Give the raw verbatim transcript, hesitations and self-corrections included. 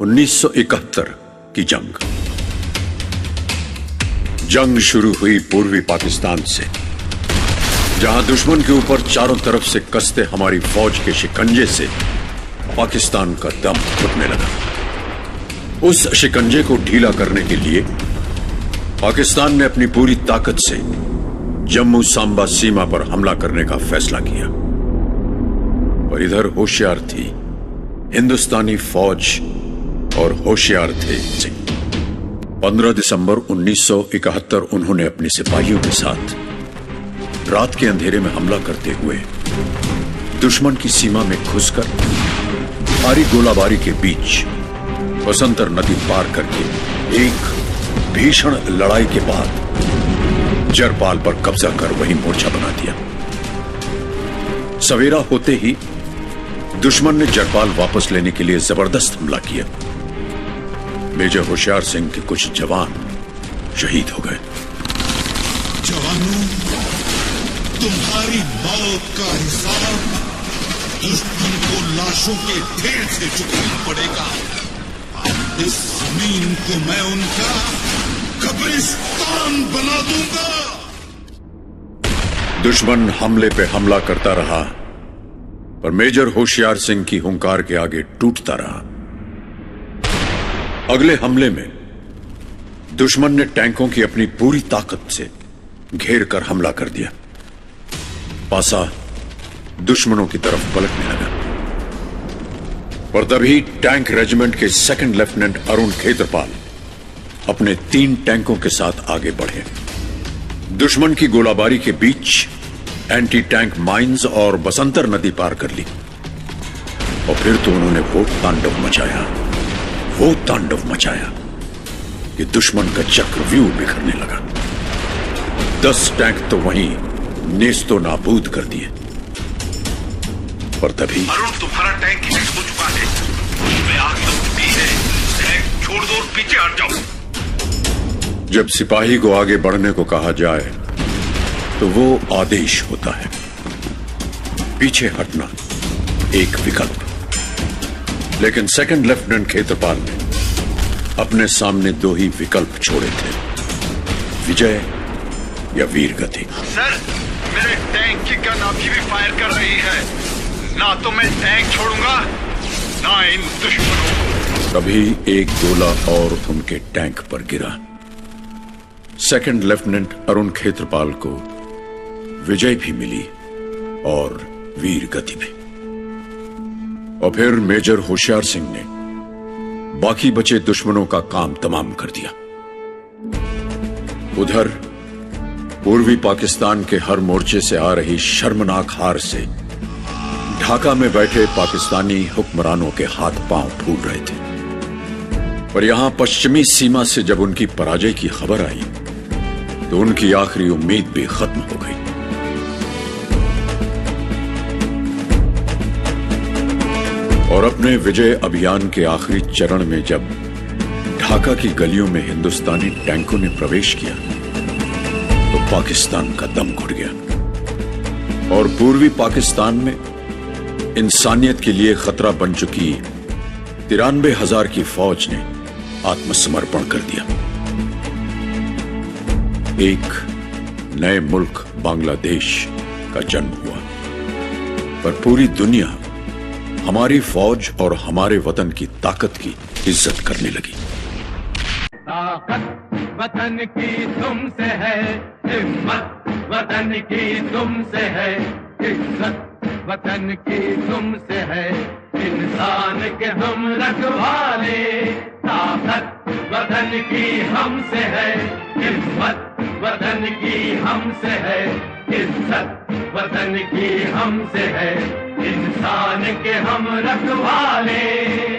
उन्नीस सौ इकहत्तर की जंग जंग शुरू हुई पूर्वी पाकिस्तान से, जहां दुश्मन के ऊपर चारों तरफ से कसते हमारी फौज के शिकंजे से पाकिस्तान का दम घुटने लगा। उस शिकंजे को ढीला करने के लिए पाकिस्तान ने अपनी पूरी ताकत से जम्मू सांबा सीमा पर हमला करने का फैसला किया। और इधर होशियार थी हिंदुस्तानी फौज और होशियार थे सिंह। पंद्रह दिसंबर उन्नीस सौ इकहत्तर उन्होंने अपने सिपाहियों के साथ रात के अंधेरे में हमला करते हुए दुश्मन की सीमा में घुसकर भारी गोलाबारी के बीच वसंतर नदी पार करके एक भीषण लड़ाई के बाद जरपाल पर कब्जा कर वहीं मोर्चा बना दिया। सवेरा होते ही दुश्मन ने जरपाल वापस लेने के लिए जबरदस्त हमला किया। मेजर होशियार सिंह के कुछ जवान शहीद हो गए। जवानों, तुम्हारी मौत का हिसाब दुश्मन को लाशों के ढेर से चुकाना पड़ेगा। इस जमीन को मैं उनका कब्रिस्तान बना दूंगा। दुश्मन हमले पे हमला करता रहा पर मेजर होशियार सिंह की हुंकार के आगे टूटता रहा। अगले हमले में दुश्मन ने टैंकों की अपनी पूरी ताकत से घेर कर हमला कर दिया। पासा दुश्मनों की तरफ पलटने लगा, पर तभी टैंक रेजिमेंट के सेकंड लेफ्टिनेंट अरुण खेतरपाल अपने तीन टैंकों के साथ आगे बढ़े। दुश्मन की गोलाबारी के बीच एंटी टैंक माइंस और बसंतर नदी पार कर ली और फिर तो उन्होंने वो तांडव मचाया वो तांडव मचाया कि दुश्मन का चक्रव्यूह बिखरने लगा। दस टैंक तो वहीं नेस्तो नाबूद कर दिए। पर तभी अरुण, तुम्हारा टैंक हिट हो चुका है, उसमें आग लग चुकी है, टैंक छोड़ दो और पीछे हट जाओ। जब सिपाही को आगे बढ़ने को कहा जाए तो वो आदेश होता है, पीछे हटना एक विकल्प। लेकिन सेकंड लेफ्टिनेंट खेतरपाल ने अपने सामने दो ही विकल्प छोड़े थे, विजय या वीरगति। सर, मेरे टैंक की गन अभी भी फायर कर रही है, ना तो मैं टैंक छोड़ूंगा ना इन दुश्मनों को। तभी एक गोला और उनके टैंक पर गिरा। सेकंड लेफ्टिनेंट अरुण खेतरपाल को विजय भी मिली और वीर गति भी। और फिर मेजर होशियार सिंह ने बाकी बचे दुश्मनों का काम तमाम कर दिया। उधर पूर्वी पाकिस्तान के हर मोर्चे से आ रही शर्मनाक हार से ढाका में बैठे पाकिस्तानी हुक्मरानों के हाथ पांव फूल रहे थे। पर यहां पश्चिमी सीमा से जब उनकी पराजय की खबर आई तो उनकी आखिरी उम्मीद भी खत्म हो गई। और अपने विजय अभियान के आखिरी चरण में जब ढाका की गलियों में हिंदुस्तानी टैंकों ने प्रवेश किया तो पाकिस्तान का दम घुट गया। और पूर्वी पाकिस्तान में इंसानियत के लिए खतरा बन चुकी तिरानबे हजार की फौज ने आत्मसमर्पण कर दिया। एक नए मुल्क बांग्लादेश का जन्म हुआ, पर पूरी दुनिया हमारी फौज और हमारे वतन की ताकत की इज्जत करने लगी। ताकत वतन की तुमसे है, हिम्मत वतन की तुमसे है, इज्जत वतन की तुमसे है, इंसान के हम रखवाले। ताकत वतन की हमसे है, हिम्मत वतन की हमसे है, इज्जत वतन की हमसे है, इंसान के हम रखवाले।